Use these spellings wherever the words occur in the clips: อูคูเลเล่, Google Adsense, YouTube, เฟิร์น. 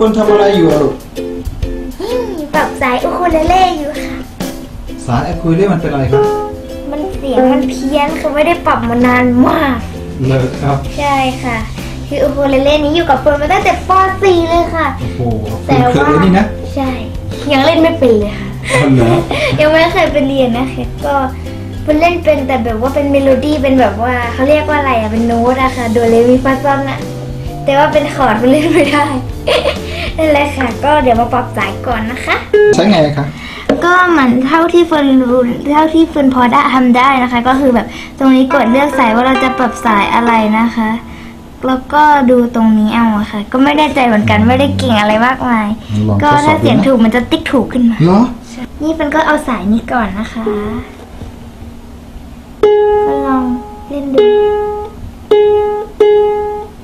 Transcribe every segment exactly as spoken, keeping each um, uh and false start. คนทำอะไรอยู่ลูกปรับสายอูคูเลเล่อยู่ค่ะสายอูคูเลเล่มันเป็นอะไรครับมันเสียงมันเพี้ยนคือไม่ได้ปรับมานานมากเลยครับใช่ค่ะคืออูคูเลเล่นี้อยู่กับเฟิร์นมาตั้งแต่ป สี่ เลยค่ะโอ้โหแต่ว่าใช่ยังเล่นไม่เป็นเลยค่ะยังไม่เคยไปเรียนนะคะก็มันเล่นเป็นแต่แบบว่าเป็นเมโลดี้เป็นแบบว่าเขาเรียกว่าอะไรอ่ะเป็นโน้ตอะค่ะโดเรมีฟาซอนอะแต่ว่าเป็นคอร์ดมันเล่นไม่ได้นั่นแหละค่ะก็เดี๋ยวมาปรับสายก่อนนะคะใช้ไงคะก็เหมือนเท่าที่เฟิร์นรู้เท่าที่เฟิร์นพอได้ทำได้นะคะก็คือแบบตรงนี้กดเลือกสายว่าเราจะปรับสายอะไรนะคะแล้วก็ดูตรงนี้เอาค่ะก็ไม่ได้ใจเหมือนกันไม่ได้เก่งอะไรมากมายก็ถ้าเสียงถูกมันจะติ๊กถูกขึ้นมานี่เฟิร์นก็เอาสายนี้ก่อนนะคะลองเล่นดู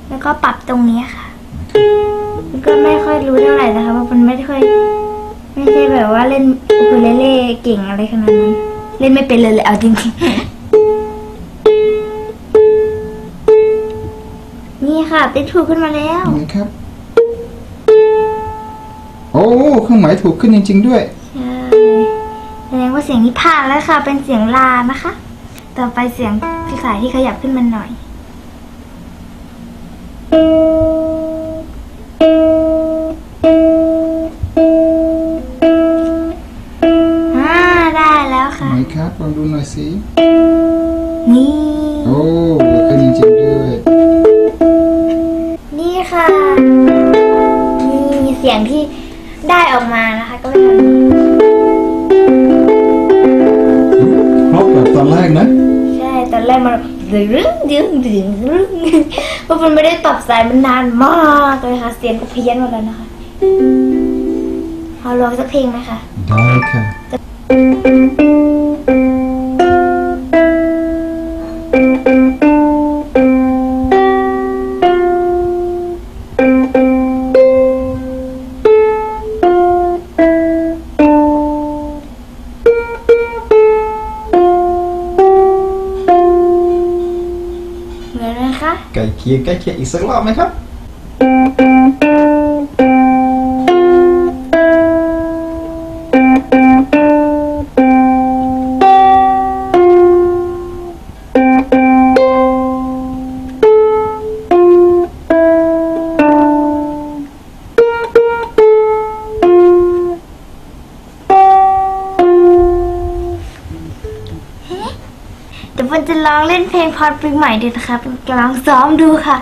แล้วก็ปรับตรงนี้ค่ะมันก็ไม่ค่อยรู้เท่าไหร่นะคะเพราะมันไม่ค่อยไม่ใช่แบบว่าเล่นอูคูเลเล่เก่งอะไรขนาดนั้นเล่นไม่เป็นเลยเลยเอาจริงๆนี่ค่ะติ๊กถูกขึ้นมาแล้วนะครับโอ้เครื่องหมายถูกขึ้นจริงๆด้วยใช่แสดงว่าเสียงนี้ผ่านแล้วค่ะเป็นเสียงลานะคะต่อไปเสียงสายที่ขยับขึ้นมาหน่อยอ่าได้แล้วค่ะไหนครับลองดูหน่อยสินี่โอ้ขึ้นจริงๆด้วยนี่ค่ะนี่เสียงที่ได้ออกมานะคะก็เป็นเพราะแบบตอนแรกนะตอนแรกมันดึงดึงดึงดึงเพราะมันไม่ได้ปรับสายมันนานมากเลยค่ะเสียงก็เพี้ยนหมดแล้วนะคะเอาลองสักเพลงไหมคะได้ค่ะไก่เคียงไก่เคียงอีกสักรอบไหมครับมันจะลองเล่นเพลงพอดปีใหม่ดูนะคะลองซ้อมดูค่ะ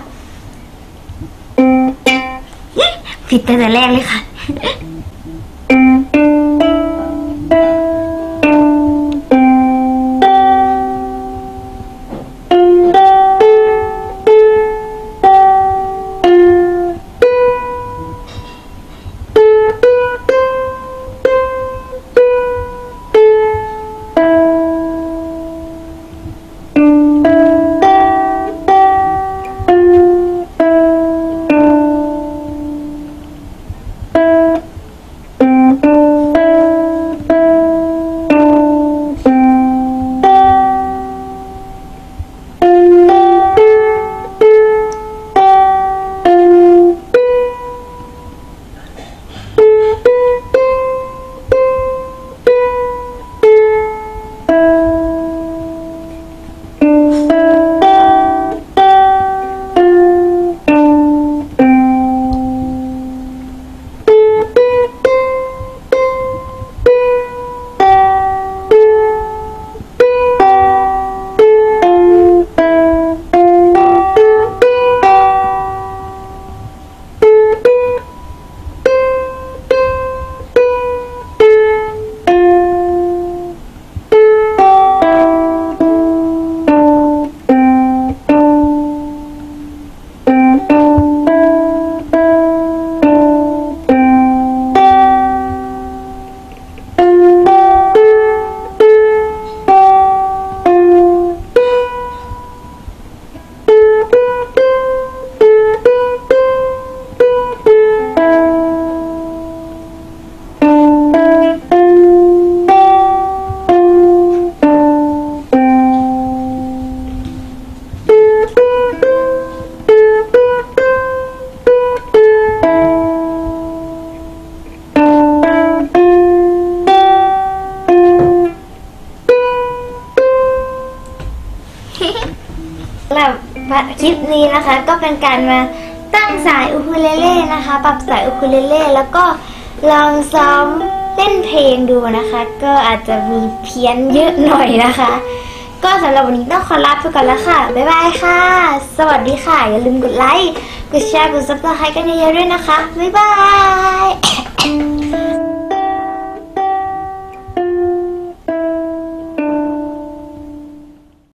ผิดตั้งแต่แรกเลยค่ะ คลิปนี้นะคะก็เป็นการมาตั้งสายอูคูเลเล่นะคะปรับสายอูคูเลเล่แล้วก็ลองซ้อมเล่นเพลงดูนะคะก็อาจจะมีเพี้ยนเยอะหน่อยนะคะก็สำหรับวันนี้ต้องขอลาไปก่อนแล้วค่ะบ๊ายบายค่ะสวัสดีค่ะอย่าลืมกดไลค์กดแชร์กดซับสไครต์กันเยอะๆด้วยนะคะบ๊ายบาย